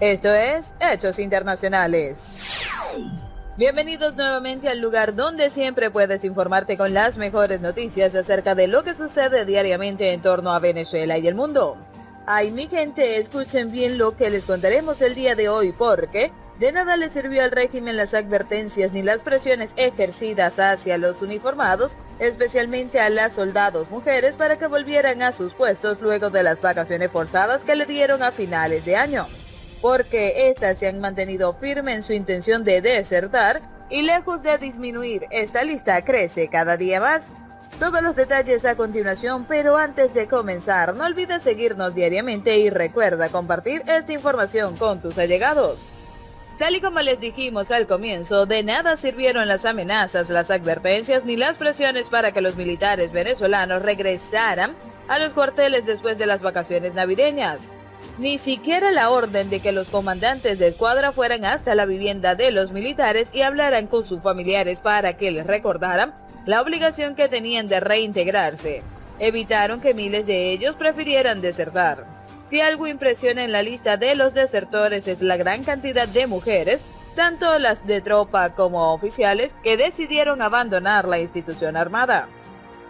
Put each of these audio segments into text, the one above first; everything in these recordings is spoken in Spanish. Esto es Hechos Internacionales. Bienvenidos nuevamente al lugar donde siempre puedes informarte con las mejores noticias acerca de lo que sucede diariamente en torno a Venezuela y el mundo. Ay, mi gente, escuchen bien lo que les contaremos el día de hoy, porque de nada le sirvió al régimen las advertencias ni las presiones ejercidas hacia los uniformados, especialmente a las soldados mujeres, para que volvieran a sus puestos luego de las vacaciones forzadas que le dieron a finales de año, porque éstas se han mantenido firmes en su intención de desertar y, lejos de disminuir, esta lista crece cada día más. Todos los detalles a continuación, pero antes de comenzar, no olvides seguirnos diariamente y recuerda compartir esta información con tus allegados. Tal y como les dijimos al comienzo, de nada sirvieron las amenazas, las advertencias ni las presiones para que los militares venezolanos regresaran a los cuarteles después de las vacaciones navideñas. Ni siquiera la orden de que los comandantes de escuadra fueran hasta la vivienda de los militares y hablaran con sus familiares para que les recordaran la obligación que tenían de reintegrarse. Evitaron que miles de ellos prefirieran desertar. Si algo impresiona en la lista de los desertores es la gran cantidad de mujeres, tanto las de tropa como oficiales, que decidieron abandonar la institución armada.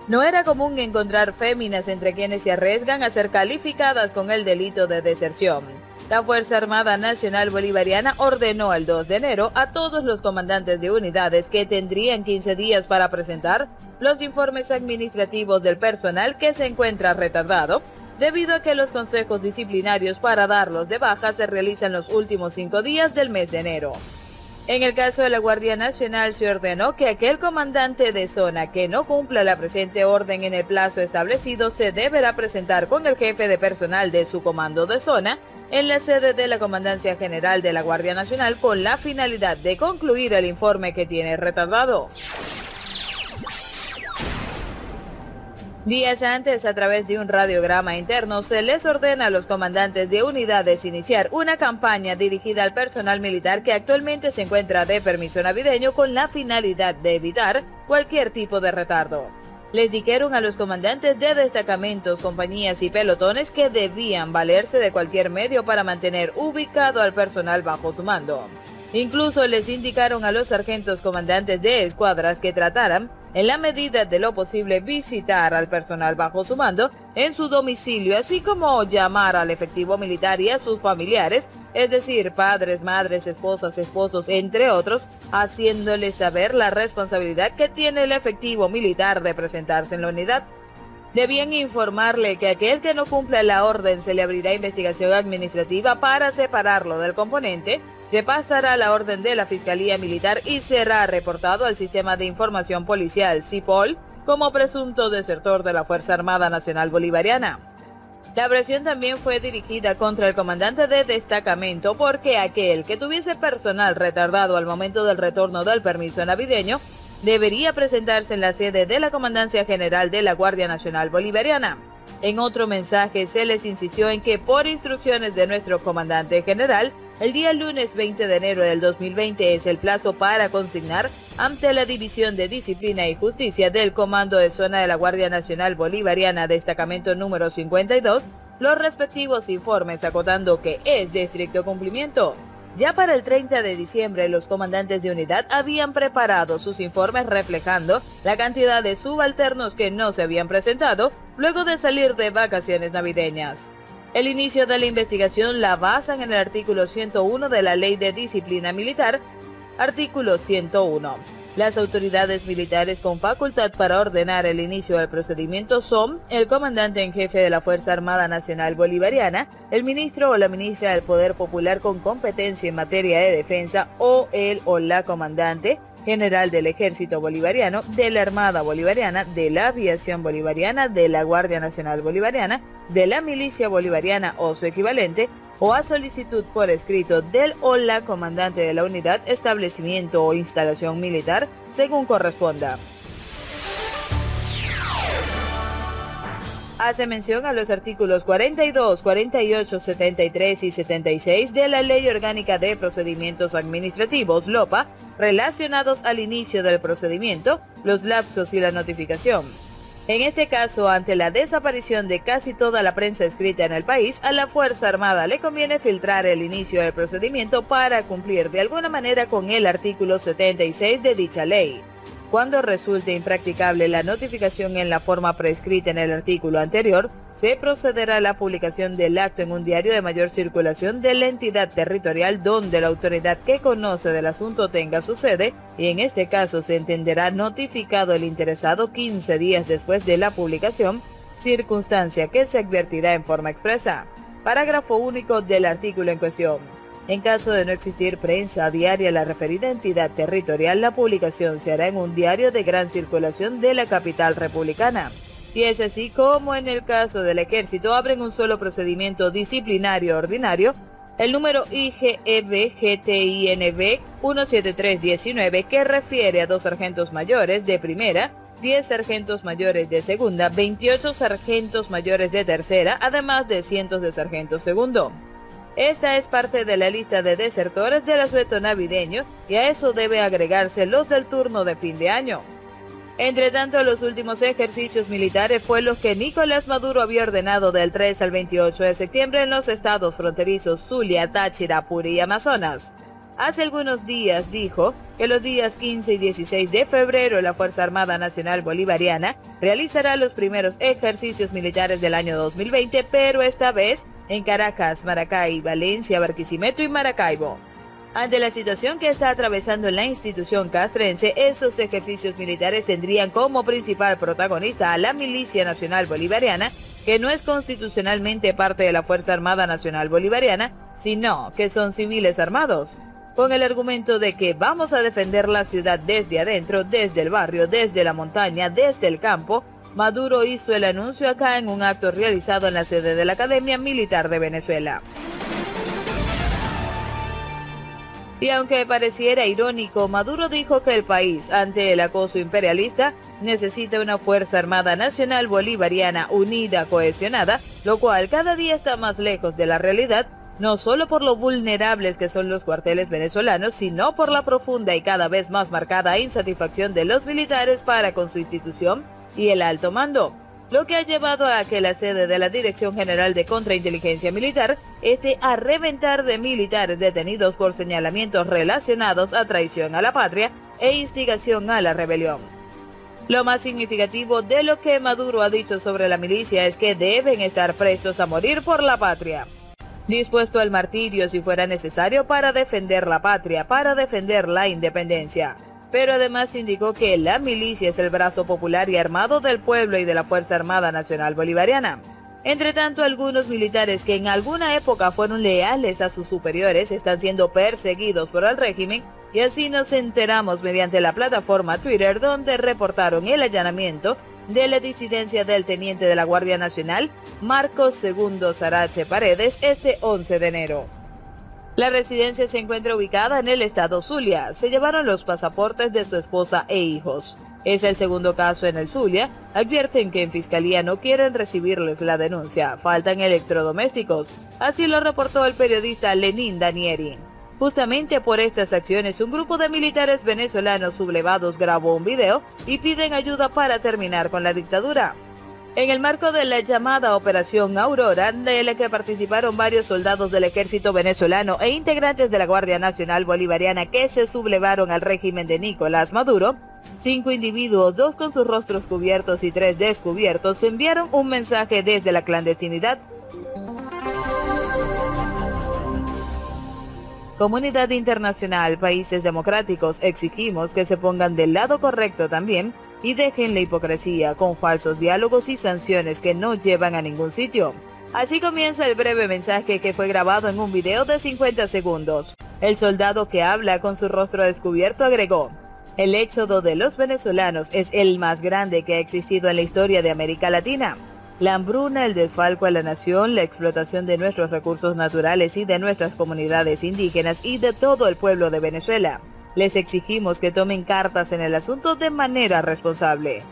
No era común encontrar féminas entre quienes se arriesgan a ser calificadas con el delito de deserción. La Fuerza Armada Nacional Bolivariana ordenó el 2 de enero a todos los comandantes de unidades que tendrían 15 días para presentar los informes administrativos del personal que se encuentra retardado, debido a que los consejos disciplinarios para darlos de baja se realizan los últimos 5 días del mes de enero. En el caso de la Guardia Nacional, se ordenó que aquel comandante de zona que no cumpla la presente orden en el plazo establecido se deberá presentar con el jefe de personal de su comando de zona en la sede de la Comandancia General de la Guardia Nacional con la finalidad de concluir el informe que tiene retardado. Días antes, a través de un radiograma interno, se les ordena a los comandantes de unidades iniciar una campaña dirigida al personal militar que actualmente se encuentra de permiso navideño con la finalidad de evitar cualquier tipo de retardo. Les dijeron a los comandantes de destacamentos, compañías y pelotones que debían valerse de cualquier medio para mantener ubicado al personal bajo su mando. Incluso les indicaron a los sargentos comandantes de escuadras que trataran, en la medida de lo posible, visitar al personal bajo su mando en su domicilio, así como llamar al efectivo militar y a sus familiares, es decir, padres, madres, esposas, esposos, entre otros, haciéndoles saber la responsabilidad que tiene el efectivo militar de presentarse en la unidad. Debían informarle que aquel que no cumpla la orden se le abrirá investigación administrativa para separarlo del componente, se pasará a la orden de la Fiscalía Militar y será reportado al Sistema de Información Policial CIPOL como presunto desertor de la Fuerza Armada Nacional Bolivariana. La presión también fue dirigida contra el comandante de destacamento, porque aquel que tuviese personal retardado al momento del retorno del permiso navideño debería presentarse en la sede de la Comandancia General de la Guardia Nacional Bolivariana. En otro mensaje se les insistió en que, por instrucciones de nuestro comandante general, el día lunes 20 de enero del 2020 es el plazo para consignar ante la División de Disciplina y Justicia del Comando de Zona de la Guardia Nacional Bolivariana, destacamento número 52, los respectivos informes, acotando que es de estricto cumplimiento. Ya para el 30 de diciembre, los comandantes de unidad habían preparado sus informes reflejando la cantidad de subalternos que no se habían presentado luego de salir de vacaciones navideñas. El inicio de la investigación la basan en el artículo 101 de la Ley de Disciplina Militar, artículo 101. Las autoridades militares con facultad para ordenar el inicio del procedimiento son el comandante en jefe de la Fuerza Armada Nacional Bolivariana, el ministro o la ministra del Poder Popular con competencia en materia de defensa, o el o la comandante general del Ejército Bolivariano, de la Armada Bolivariana, de la Aviación Bolivariana, de la Guardia Nacional Bolivariana, de la Milicia Bolivariana o su equivalente, o a solicitud por escrito del o la comandante de la unidad, establecimiento o instalación militar, según corresponda. Hace mención a los artículos 42, 48, 73 y 76 de la Ley Orgánica de Procedimientos Administrativos, LOPA, relacionados al inicio del procedimiento, los lapsos y la notificación. En este caso, ante la desaparición de casi toda la prensa escrita en el país, a la Fuerza Armada le conviene filtrar el inicio del procedimiento para cumplir de alguna manera con el artículo 76 de dicha ley. Cuando resulte impracticable la notificación en la forma prescrita en el artículo anterior, se procederá a la publicación del acto en un diario de mayor circulación de la entidad territorial donde la autoridad que conoce del asunto tenga su sede, y en este caso se entenderá notificado el interesado 15 días después de la publicación, circunstancia que se advertirá en forma expresa. Parágrafo único del artículo en cuestión. En caso de no existir prensa diaria, la referida entidad territorial, la publicación se hará en un diario de gran circulación de la capital republicana. Y es así como en el caso del Ejército abren un solo procedimiento disciplinario ordinario, el número IGEB-GTINB 17319, que refiere a 2 sargentos mayores de primera, 10 sargentos mayores de segunda, 28 sargentos mayores de tercera, además de cientos de sargentos segundo. Esta es parte de la lista de desertores del asueto navideño y a eso debe agregarse los del turno de fin de año. Entre tanto, los últimos ejercicios militares fue los que Nicolás Maduro había ordenado del 3 al 28 de septiembre en los estados fronterizos Zulia, Táchira, Apure y Amazonas. Hace algunos días dijo que los días 15 y 16 de febrero la Fuerza Armada Nacional Bolivariana realizará los primeros ejercicios militares del año 2020, pero esta vez en Caracas, Maracay, Valencia, Barquisimeto y Maracaibo. Ante la situación que está atravesando la institución castrense, esos ejercicios militares tendrían como principal protagonista a la Milicia Nacional Bolivariana, que no es constitucionalmente parte de la Fuerza Armada Nacional Bolivariana, sino que son civiles armados, con el argumento de que vamos a defender la ciudad desde adentro, desde el barrio, desde la montaña, desde el campo. Maduro hizo el anuncio acá en un acto realizado en la sede de la Academia Militar de Venezuela. Y aunque pareciera irónico, Maduro dijo que el país, ante el acoso imperialista, necesita una Fuerza Armada Nacional Bolivariana unida, cohesionada, lo cual cada día está más lejos de la realidad, no solo por lo vulnerables que son los cuarteles venezolanos, sino por la profunda y cada vez más marcada insatisfacción de los militares para con su institución y el alto mando, lo que ha llevado a que la sede de la Dirección General de Contrainteligencia Militar esté a reventar de militares detenidos por señalamientos relacionados a traición a la patria e instigación a la rebelión. Lo más significativo de lo que Maduro ha dicho sobre la milicia es que deben estar prestos a morir por la patria, dispuesto al martirio si fuera necesario para defender la patria, para defender la independencia. Pero además indicó que la milicia es el brazo popular y armado del pueblo y de la Fuerza Armada Nacional Bolivariana. Entre tanto, algunos militares que en alguna época fueron leales a sus superiores están siendo perseguidos por el régimen, y así nos enteramos mediante la plataforma Twitter, donde reportaron el allanamiento de la disidencia del teniente de la Guardia Nacional, Marcos Segundo Sarache Paredes, este 11 de enero. La residencia se encuentra ubicada en el estado Zulia. Se llevaron los pasaportes de su esposa e hijos. Es el segundo caso en el Zulia. Advierten que en fiscalía no quieren recibirles la denuncia. Faltan electrodomésticos. Así lo reportó el periodista Lenín Danieri. Justamente por estas acciones, un grupo de militares venezolanos sublevados grabó un video y piden ayuda para terminar con la dictadura. En el marco de la llamada Operación Aurora, de la que participaron varios soldados del ejército venezolano e integrantes de la Guardia Nacional Bolivariana que se sublevaron al régimen de Nicolás Maduro, 5 individuos, 2 con sus rostros cubiertos y 3 descubiertos, enviaron un mensaje desde la clandestinidad. Comunidad internacional, países democráticos, exigimos que se pongan del lado correcto también y dejen la hipocresía con falsos diálogos y sanciones que no llevan a ningún sitio. Así comienza el breve mensaje que fue grabado en un video de 50 segundos. El soldado que habla con su rostro descubierto agregó: el éxodo de los venezolanos es el más grande que ha existido en la historia de América Latina. La hambruna, el desfalco a la nación, la explotación de nuestros recursos naturales y de nuestras comunidades indígenas y de todo el pueblo de Venezuela. Les exigimos que tomen cartas en el asunto de manera responsable.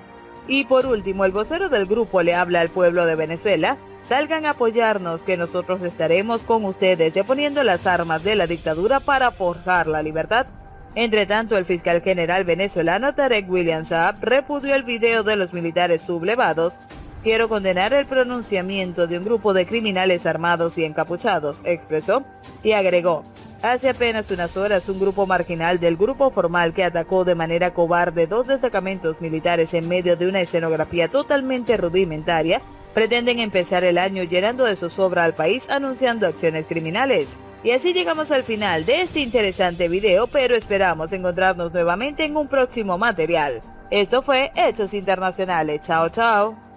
Y por último, el vocero del grupo le habla al pueblo de Venezuela: salgan a apoyarnos, que nosotros estaremos con ustedes, deponiendo las armas de la dictadura para forjar la libertad. Entre tanto, el fiscal general venezolano Tarek William Saab repudió el video de los militares sublevados. Quiero condenar el pronunciamiento de un grupo de criminales armados y encapuchados, expresó, y agregó, hace apenas unas horas un grupo marginal del grupo formal que atacó de manera cobarde dos destacamentos militares en medio de una escenografía totalmente rudimentaria, pretenden empezar el año llenando de zozobra al país anunciando acciones criminales. Y así llegamos al final de este interesante video, pero esperamos encontrarnos nuevamente en un próximo material. Esto fue Hechos Internacionales. Chao, chao.